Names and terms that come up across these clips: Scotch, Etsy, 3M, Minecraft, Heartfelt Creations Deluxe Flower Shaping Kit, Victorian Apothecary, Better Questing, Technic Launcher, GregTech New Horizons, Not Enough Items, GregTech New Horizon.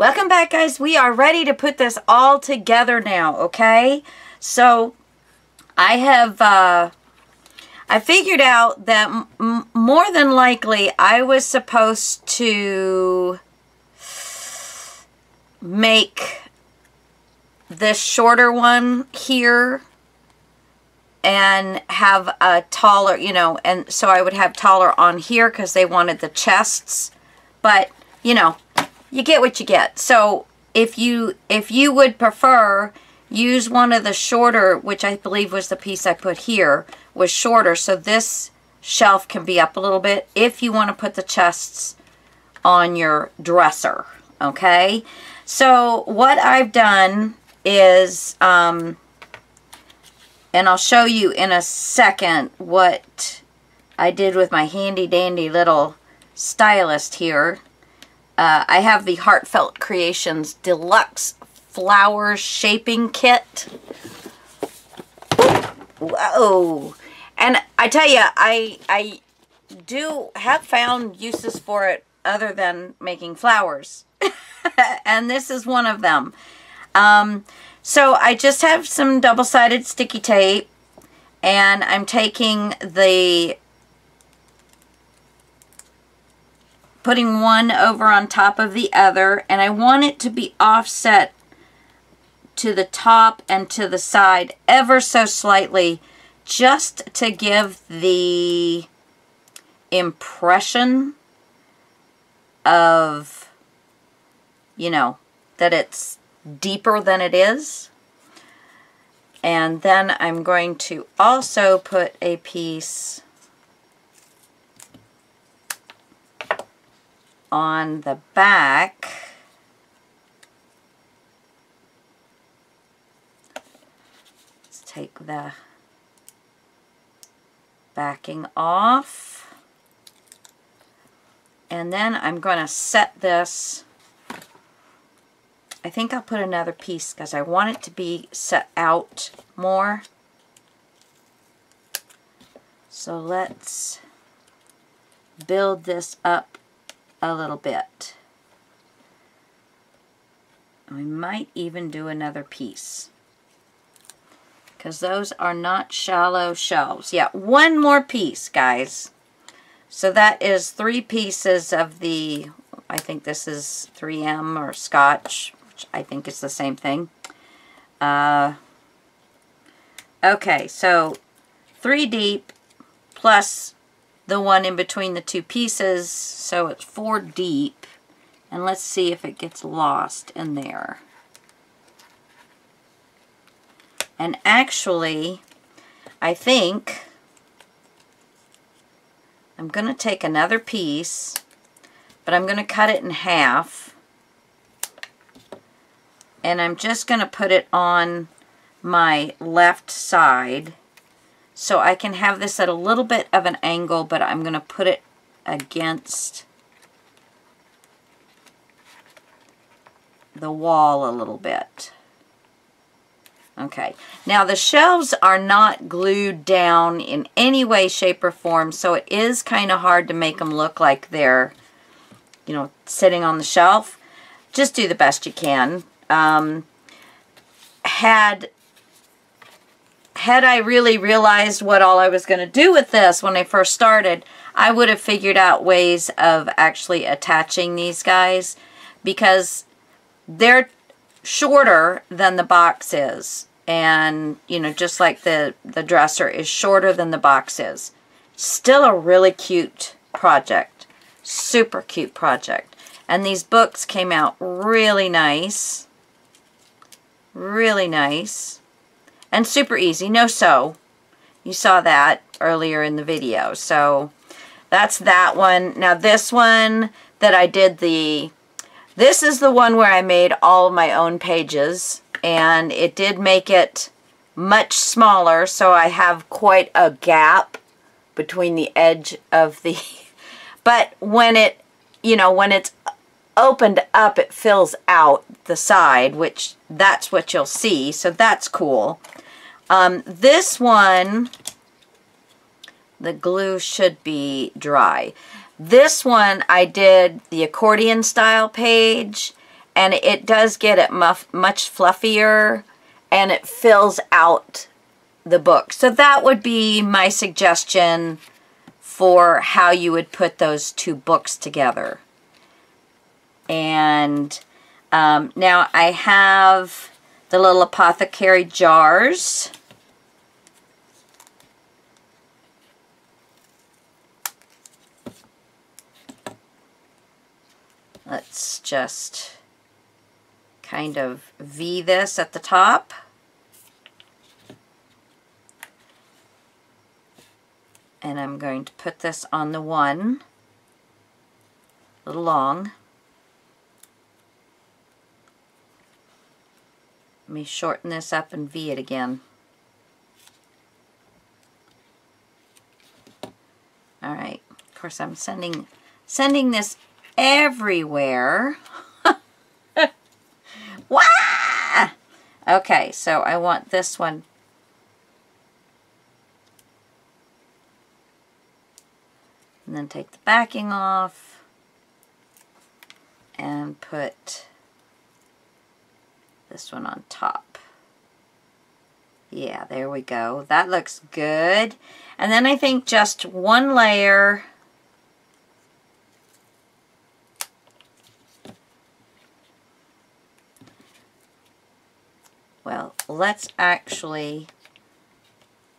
Welcome back, guys. We are ready to put this all together now, okay? So I have I figured out that more than likely I was supposed to make this shorter one here and have a taller, you know, and so I would have taller on here because they wanted the chests, but you know, you get what you get. So if you would prefer, use one of the shorter, which I believe was the piece I put here, was shorter, so this shelf can be up a little bit if you want to put the chests on your dresser, okay? So what I've done is, and I'll show you in a second what I did with my handy dandy little stylist here. I have the Heartfelt Creations Deluxe Flower Shaping Kit. Whoa! And I tell you, I do have found uses for it other than making flowers. And this is one of them. So I just have some double-sided sticky tape, and I'm taking the, putting one over on top of the other, and I want it to be offset to the top and to the side ever so slightly, just to give the impression of, you know, that it's deeper than it is. And then I'm going to also put a piece on the back . Let's take the backing off, and then I'm going to set this. I think I'll put another piece because I want it to be set out more. So let's build this up a little bit. We might even do another piece because those are not shallow shelves. Yeah, one more piece, guys. So that is three pieces of the, I think this is 3M or Scotch. I think it's the same thing. Okay, so three deep plus the one in between the two pieces, so it's four deep. And let's see if it gets lost in there. And actually, I think I'm going to take another piece, but I'm going to cut it in half. And I'm just going to put it on my left side so I can have this at a little bit of an angle, but I'm going to put it against the wall a little bit. Okay, now the shelves are not glued down in any way, shape, or form, so it is kind of hard to make them look like they're, you know, sitting on the shelf. Just do the best you can. Had I really realized what all I was going to do with this when I first started, I would have figured out ways of actually attaching these guys, because they're shorter than the box is. And, you know, just like the dresser is shorter than the box is. Still a really cute project. Super cute project. And these books came out really nice. Really nice and super easy. No sew. You saw that earlier in the video. So that's that one. Now this one that I did the, this is the one where I made all of my own pages, and it did make it much smaller, so I have quite a gap between the edge of the, but when it, you know, when it's opened up, it fills out the side, which that's what you'll see, so that's cool. This one, the glue should be dry. This one I did the accordion style page, and it does get it much fluffier, and it fills out the book. So that would be my suggestion for how you would put those two books together. And now I have the little apothecary jars. Let's just kind of V this at the top. And I'm going to put this on the one, a little long. Let me shorten this up and V it again. All right, of course I'm sending this everywhere. Wah! Okay, so I want this one. And then take the backing off and put this one on top. Yeah, there we go. That looks good. And then I think just one layer . Well, let's actually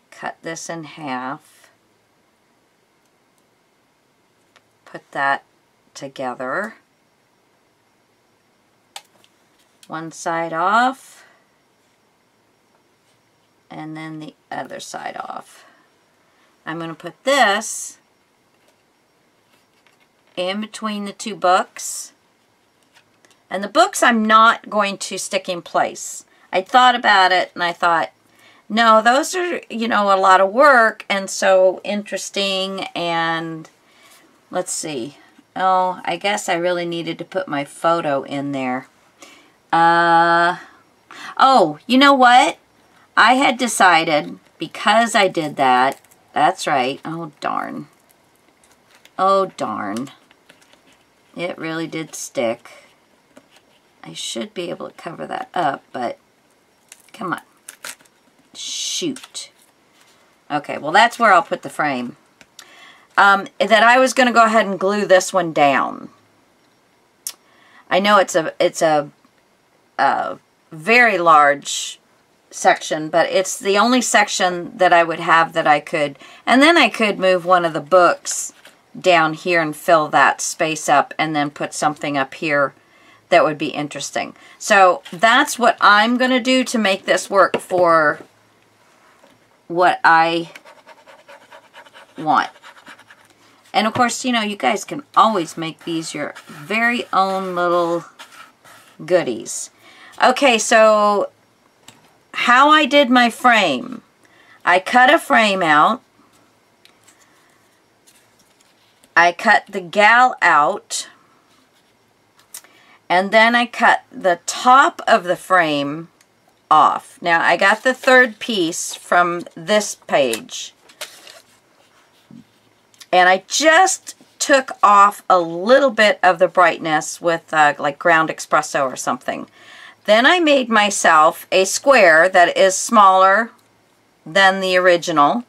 cut this in half, put that together, one side off, and then the other side off. I'm going to put this in between the two books, and the books I'm not going to stick in place. I thought about it, and I thought, no, those are, you know, a lot of work, and so interesting, and let's see. Oh, I guess I really needed to put my photo in there. Oh, you know what? I had decided, because I did that, that's right. Oh, darn. Oh, darn. It really did stick. I should be able to cover that up, but... Come on. Shoot. Okay, well that's where I'll put the frame. That I was going to go ahead and glue this one down. I know it's a very large section, but it's the only section that I would have that I could... And then I could move one of the books down here and fill that space up, and then put something up here that would be interesting. So that's what I'm going to do to make this work for what I want. And of course, you know, you guys can always make these your very own little goodies. Okay, so how I did my frame. I cut a frame out. I cut the gal out. And then I cut the top of the frame off. Now, I got the third piece from this page. And I just took off a little bit of the brightness with like ground espresso or something. Then I made myself a square that is smaller than the original.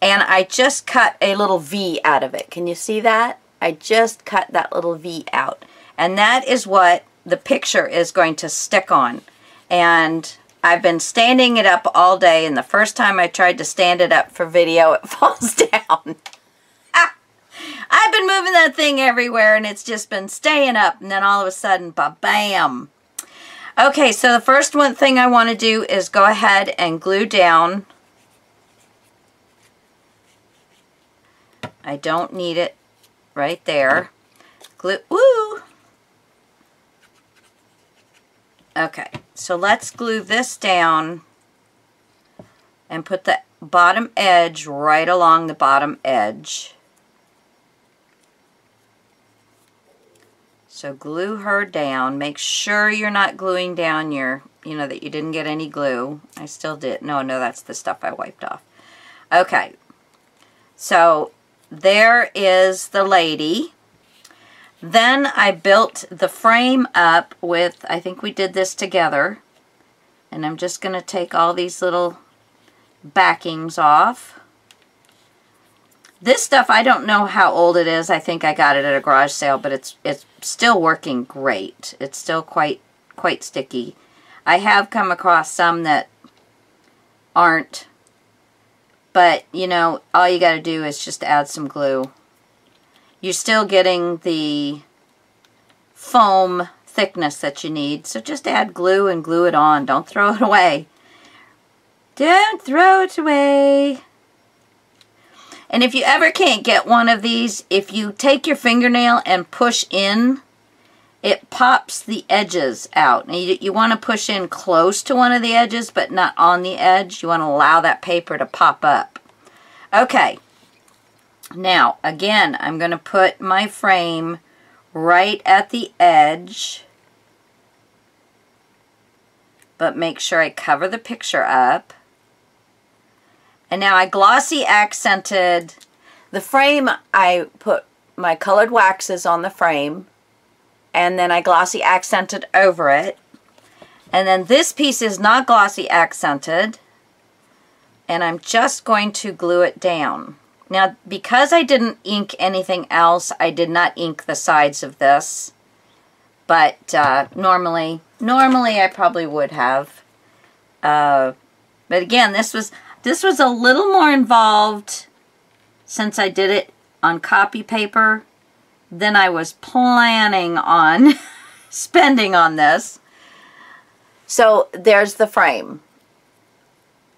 And I just cut a little V out of it. Can you see that? I just cut that little V out. And that is what the picture is going to stick on. And I've been standing it up all day, and the first time I tried to stand it up for video, it falls down. I've been moving that thing everywhere, and it's just been staying up, and then all of a sudden, ba-bam. Okay, so the first one thing I want to do is go ahead and glue down. I don't need it right there. Glue, woo! Okay, so let's glue this down and put the bottom edge right along the bottom edge. So glue her down. Make sure you're not gluing down your, you know, that you didn't get any glue. I still did. No, that's the stuff I wiped off. Okay, so there is the lady. Then I built the frame up with, I think we did this together, and I'm just going to take all these little backings off. This stuff, I don't know how old it is. I think I got it at a garage sale, but it's still working great. It's still quite sticky. I have come across some that aren't, but you know, all you got to do is just add some glue. You're still getting the foam thickness that you need, so just add glue and glue it on. Don't throw it away. Don't throw it away. And if you ever can't get one of these, if you take your fingernail and push in, it pops the edges out. Now you want to push in close to one of the edges, but not on the edge. You want to allow that paper to pop up. Okay. Now, again, I'm going to put my frame right at the edge, but make sure I cover the picture up. And now I glossy accented the frame. I put my colored waxes on the frame, and then I glossy accented over it. And then this piece is not glossy accented, and I'm just going to glue it down. Now, because I didn't ink anything else, I did not ink the sides of this, but normally I probably would have. But again, this was a little more involved since I did it on copy paper than I was planning on spending on this. So there's the frame.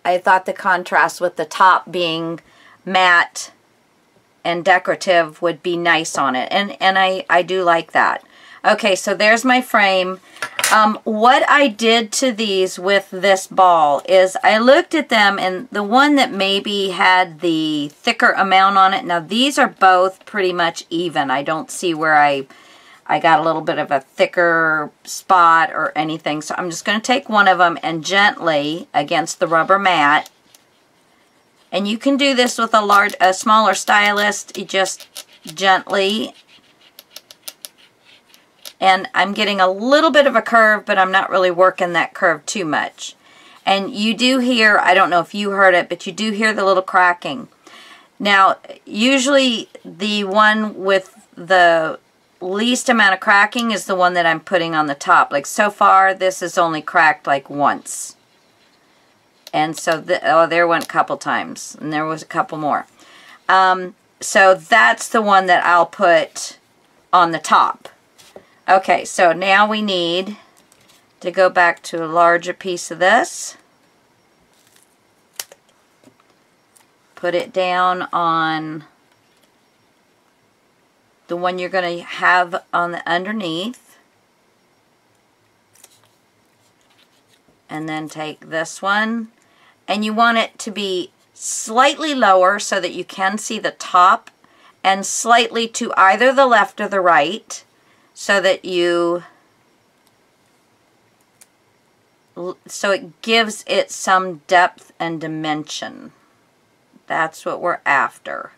I thought the contrast with the top being matte and decorative would be nice on it, and I do like that. Okay, so there's my frame. What I did to these with this ball is I looked at them, and the one that maybe had the thicker amount on it, now these are both pretty much even. I don't see where I got a little bit of a thicker spot or anything, so I'm just going to take one of them and gently against the rubber mat. And you can do this with a smaller stylus, just gently. And I'm getting a little bit of a curve, but I'm not really working that curve too much. And you do hear, I don't know if you heard it, but you do hear the little cracking. Now, usually the one with the least amount of cracking is the one that I'm putting on the top. Like so far, this is only cracked like once. And so, oh, there went a couple times. And there was a couple more. So that's the one that I'll put on the top. Okay, so now we need to go back to a larger piece of this. Put it down on the one you're going to have on the underneath. And then take this one. And you want it to be slightly lower so that you can see the top, and slightly to either the left or the right so that so it gives it some depth and dimension. That's what we're after.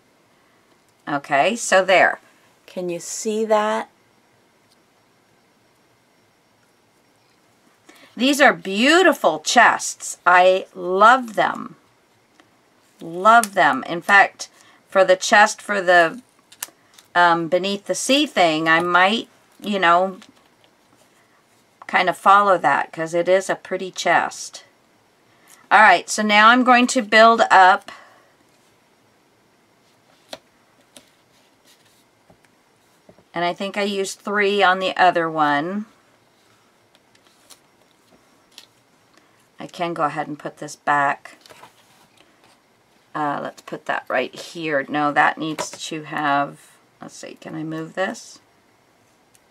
Okay, so there. Can you see that? These are beautiful chests. I love them. Love them. In fact, for the chest for the Beneath the Sea thing, I might, you know, kind of follow that because it is a pretty chest. All right, so now I'm going to build up and I think I used 3 on the other one. I can go ahead and put this back. Let's put that right here. No, that needs to have, let's see, can I move this?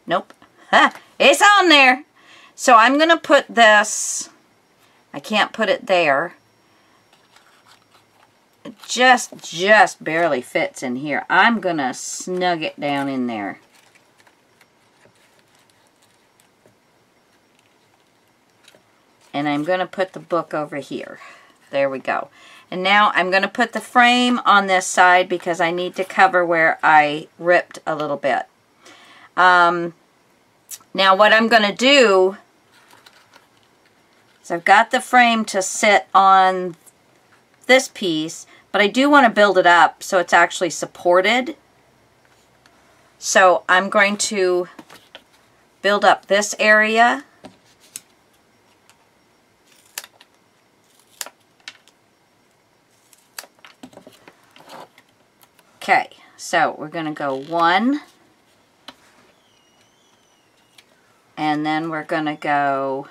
Nope. Ha! It's on there! So I'm going to put this, I can't put it there. It just barely fits in here. I'm going to snug it down in there. And I'm going to put the book over here. There we go. And now I'm going to put the frame on this side because I need to cover where I ripped a little bit. Now what I'm going to do is I've got the frame to sit on this piece, but I do want to build it up so it's actually supported. So I'm going to build up this area. Okay, so we're going to go one, and then we're going to go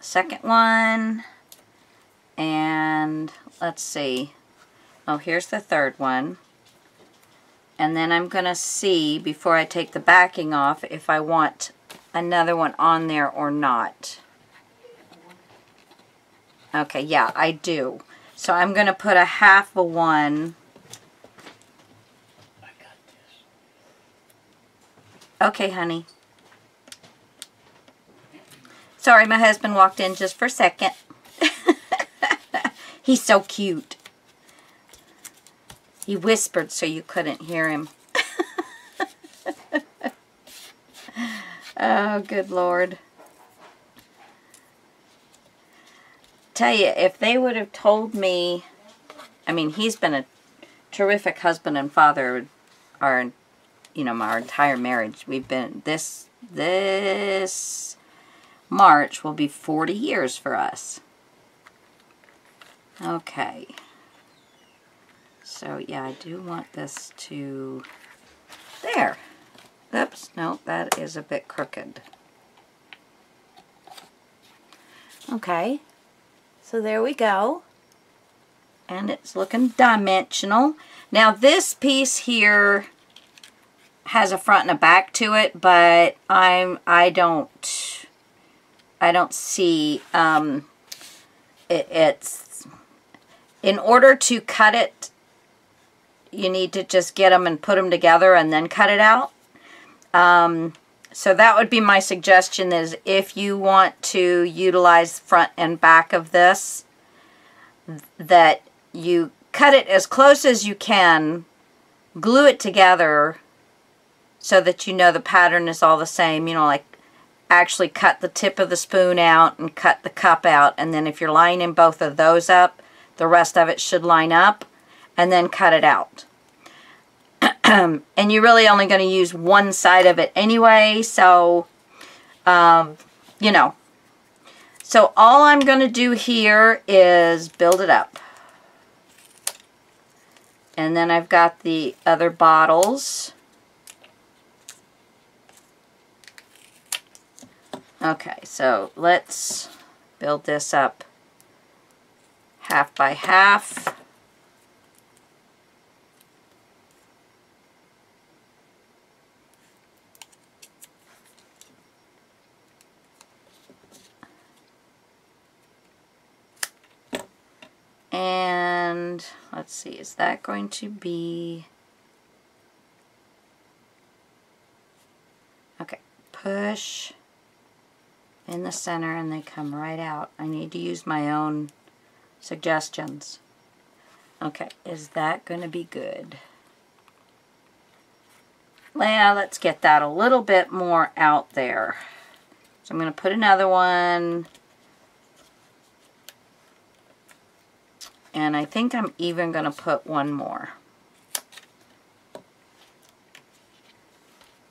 second one, and let's see, oh, here's the third one. And then I'm going to see, before I take the backing off, if I want another one on there or not. Okay, yeah, I do. So I'm going to put a half of one. I got this. Okay, honey. Sorry, my husband walked in just for a second. He's so cute. He whispered so you couldn't hear him. Oh, good Lord. Tell you, if they would have told me, I mean, he's been a terrific husband and father our, you know, our entire marriage. We've been, this March will be 40 years for us. Okay. So, yeah, I do want this to... There! Oops, no, that is a bit crooked. Okay, so there we go. And it's looking dimensional. Now, this piece here has a front and a back to it, but I don't see... it's... In order to cut it, you need to just get them and put them together and then cut it out. So that would be my suggestion, is if you want to utilize front and back of this, that you cut it as close as you can, glue it together so that you know the pattern is all the same. You know, like actually cut the tip of the spoon out and cut the cup out. And then if you're lining both of those up, the rest of it should line up. And then cut it out. And you're really only going to use one side of it anyway, so, you know. So all I'm going to do here is build it up. And then I've got the other bottles. Okay, so let's build this up half by half. And let's see, is that going to be... Okay, push in the center and they come right out. I need to use my own suggestions. Okay, is that going to be good? Well, let's get that a little bit more out there. So I'm going to put another one. And I think I'm even going to put one more.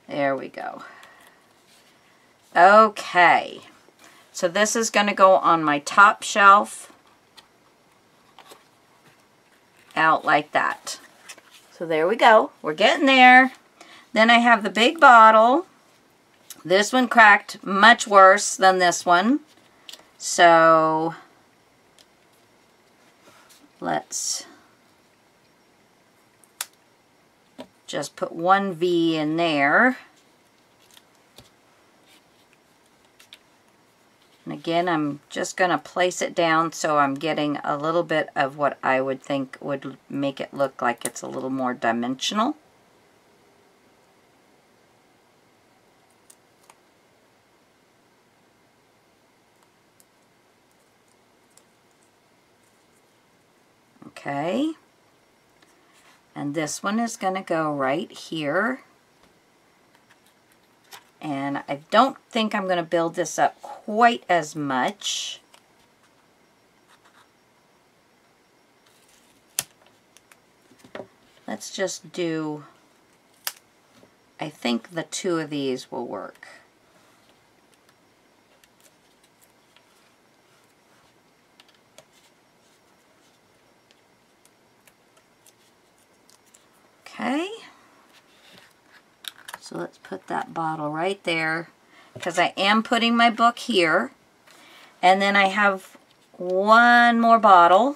There we go. Okay. So this is going to go on my top shelf. Out like that. So there we go. We're getting there. Then I have the big bottle. This one cracked much worse than this one. So... let's just put one V in there. And again, I'm just going to place it down so I'm getting a little bit of what I would think would make it look like it's a little more dimensional. this one is going to go right here. And I don't think I'm going to build this up quite as much. Let's just do, I think the two of these will work. Okay, so let's put that bottle right there, because I am putting my book here, and then I have one more bottle,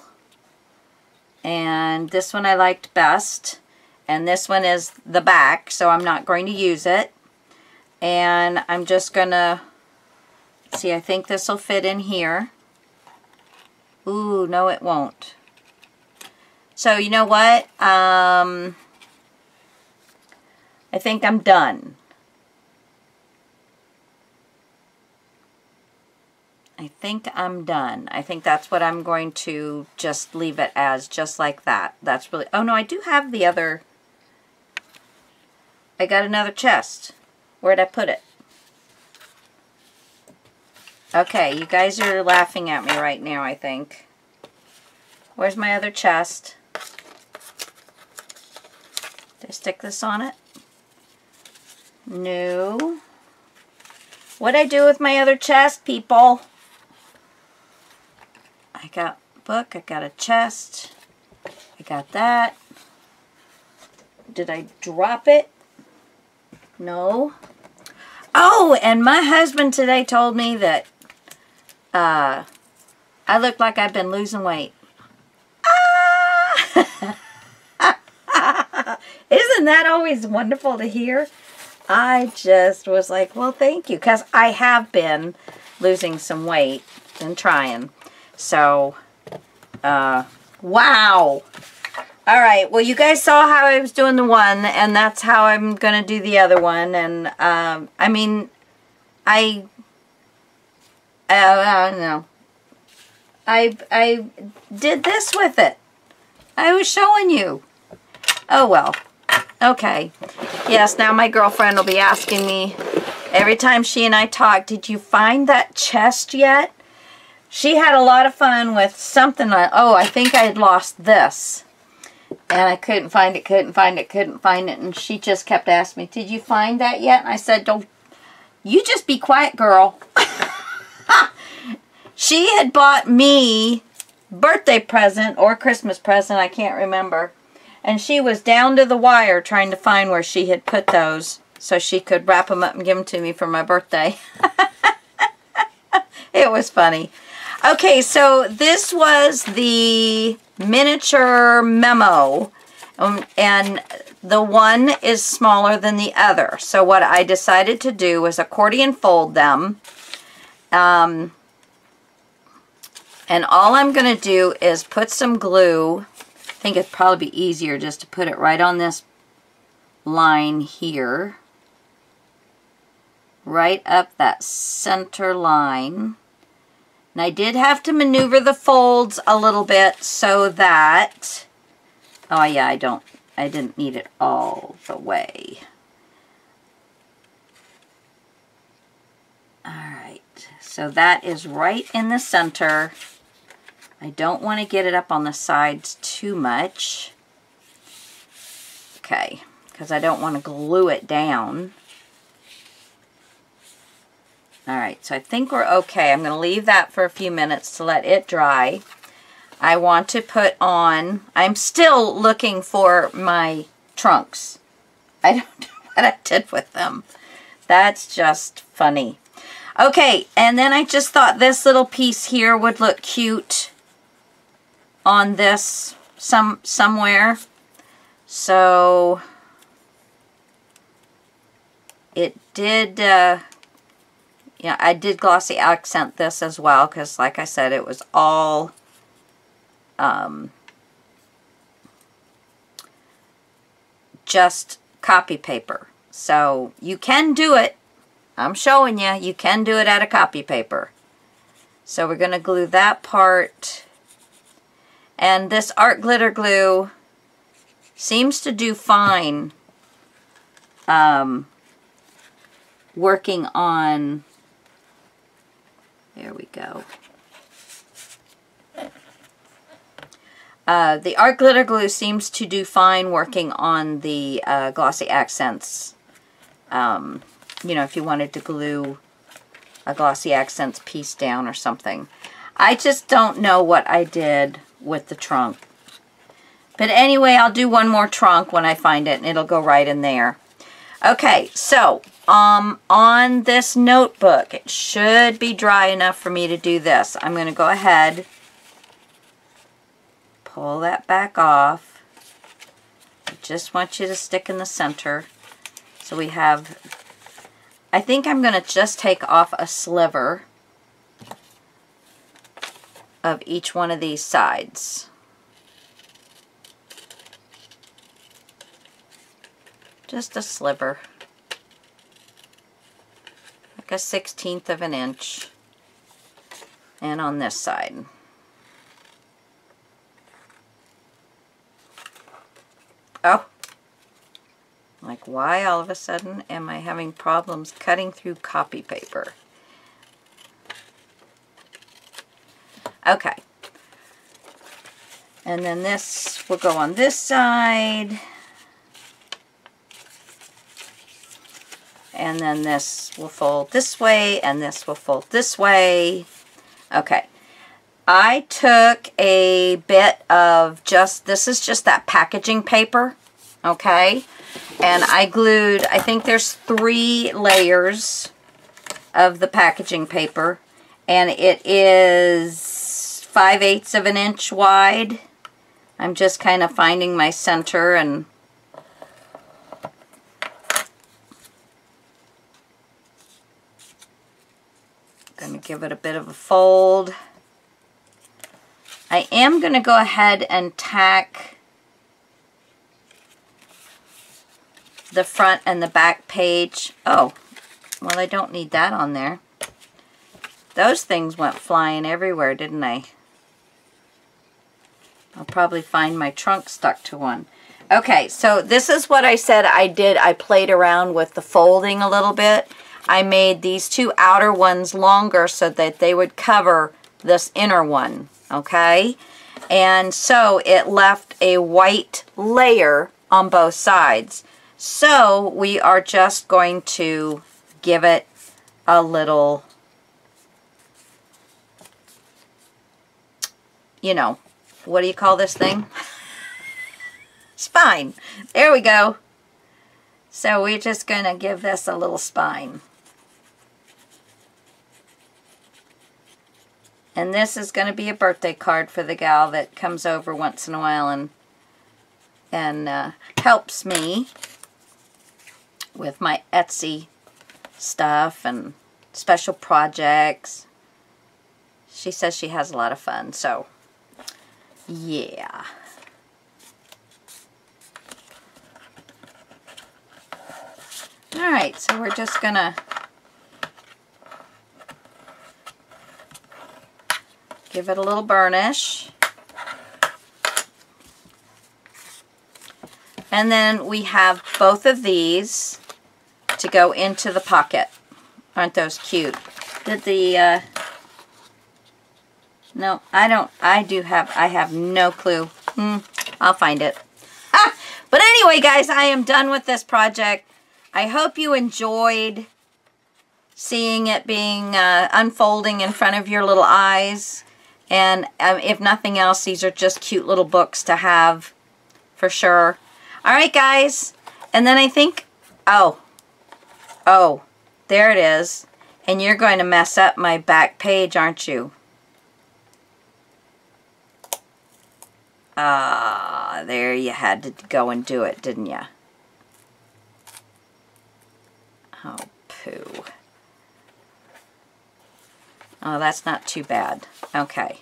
and this one I liked best, and this one is the back, so I'm not going to use it, and I'm just gonna see. I think this will fit in here. Ooh, no, it won't. So you know what? I think I'm done. I think I'm done. I think that's what I'm going to just leave it as, just like that. That's really, oh no, I do have the other, I got another chest. Where'd I put it? Okay, you guys are laughing at me right now, I think. Where's my other chest? Did I stick this on it? No. What'd I do with my other chest, people? I got a book, I got a chest, I got that. Did I drop it? No. Oh, and my husband today told me that I look like I've been losing weight. Ah! Isn't that always wonderful to hear? I just was like, well, thank you, because I have been losing some weight and trying. So, wow. All right, well, you guys saw how I was doing the one, and that's how I'm going to do the other one. And, I mean, I did this with it. I was showing you. Oh, well. Okay. Yes, now my girlfriend will be asking me every time she and I talk, did you find that chest yet? She had a lot of fun with something like, oh, I think I had lost this. And I couldn't find it. And she just kept asking me, did you find that yet? And I said, don't, you just be quiet, girl. She had bought me birthday present or Christmas present, I can't remember. And she was down to the wire trying to find where she had put those so she could wrap them up and give them to me for my birthday. It was funny. Okay, so this was the miniature memo. And the one is smaller than the other. So what I decided to do was accordion fold them. And all I'm going to do is put some glue. I think it'd probably be easier just to put it right on this line here, right up that center line. And I did have to maneuver the folds a little bit so that, oh yeah, I didn't need it all the way. All right, so that is right in the center. I don't want to get it up on the sides too much. Okay, because I don't want to glue it down. All right, so I think we're okay. I'm going to leave that for a few minutes to let it dry. I want to put on, I'm still looking for my trunks. I don't know what I did with them. That's just funny. Okay, and then I just thought this little piece here would look cute on this somewhere, so it did. Yeah, I did glossy accent this as well, because like I said, it was all just copy paper, so you can do it. I'm showing you, you can do it out of copy paper. So we're going to glue that part. And this art glitter glue Seems to do fine working on, there we go. The art glitter glue seems to do fine working on the glossy accents. You know, if you wanted to glue a glossy accents piece down or something. I just don't know what I did with the trunk. But anyway, I'll do one more trunk when I find it, and it'll go right in there. Okay, so on this notebook, it should be dry enough for me to do this. I'm going to go ahead, pull that back off. I just want you to stick in the center. So we have, I think I'm going to just take off a sliver of each one of these sides. Just a sliver, like a 1/16 of an inch. And on this side. Oh, like why all of a sudden am I having problems cutting through copy paper? Okay, and then this will go on this side, and then this will fold this way, and this will fold this way. Okay, I took a bit of just, this is just that packaging paper, okay, and I glued, I think there's 3 layers of the packaging paper, and it is 5/8 of an inch wide. I'm just kind of finding my center, and I'm going to give it a bit of a fold. I am going to go ahead and tack the front and the back page. Oh, well, I don't need that on there. Those things went flying everywhere, didn't I? I'll probably find my trunk stuck to one. Okay, so this is what I said I did. I played around with the folding a little bit. I made these 2 outer ones longer so that they would cover this inner one. Okay, and so it left a white layer on both sides. So we are just going to give it a little, you know, what do you call this thing? Spine. There we go. So we're just going to give this a little spine. And this is going to be a birthday card for the gal that comes over once in a while and helps me with my Etsy stuff and special projects. She says she has a lot of fun, so yeah. All right, so we're just going to give it a little burnish. And then we have both of these to go into the pocket. Aren't those cute? Did the, no, I don't, I have no clue. I'll find it. Ah! But anyway, guys, I am done with this project. I hope you enjoyed seeing it being, unfolding in front of your little eyes. And if nothing else, these are just cute little books to have for sure. All right, guys. And then I think, oh, there it is. And you're going to mess up my back page, aren't you? Ah, there you had to go and do it, didn't you? Oh, poo. Oh, that's not too bad. Okay.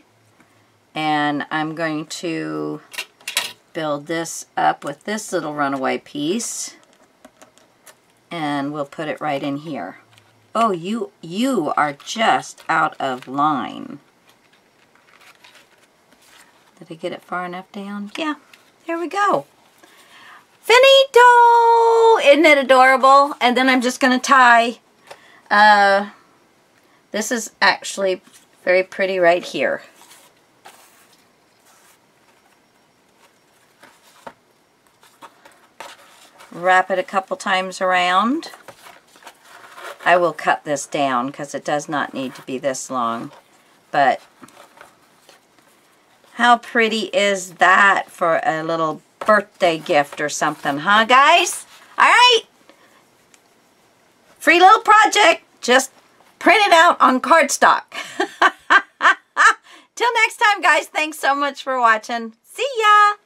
And I'm going to build this up with this little runaway piece. And we'll put it right in here. Oh, you are just out of line. Did I get it far enough down? Yeah. There we go. Finito! Isn't it adorable? And then I'm just going to tie, this is actually very pretty right here. Wrap it a couple times around. I will cut this down because it does not need to be this long. But how pretty is that for a little birthday gift or something, huh guys? Alright! Free little project. Just print it out on cardstock. Till next time guys, thanks so much for watching. See ya!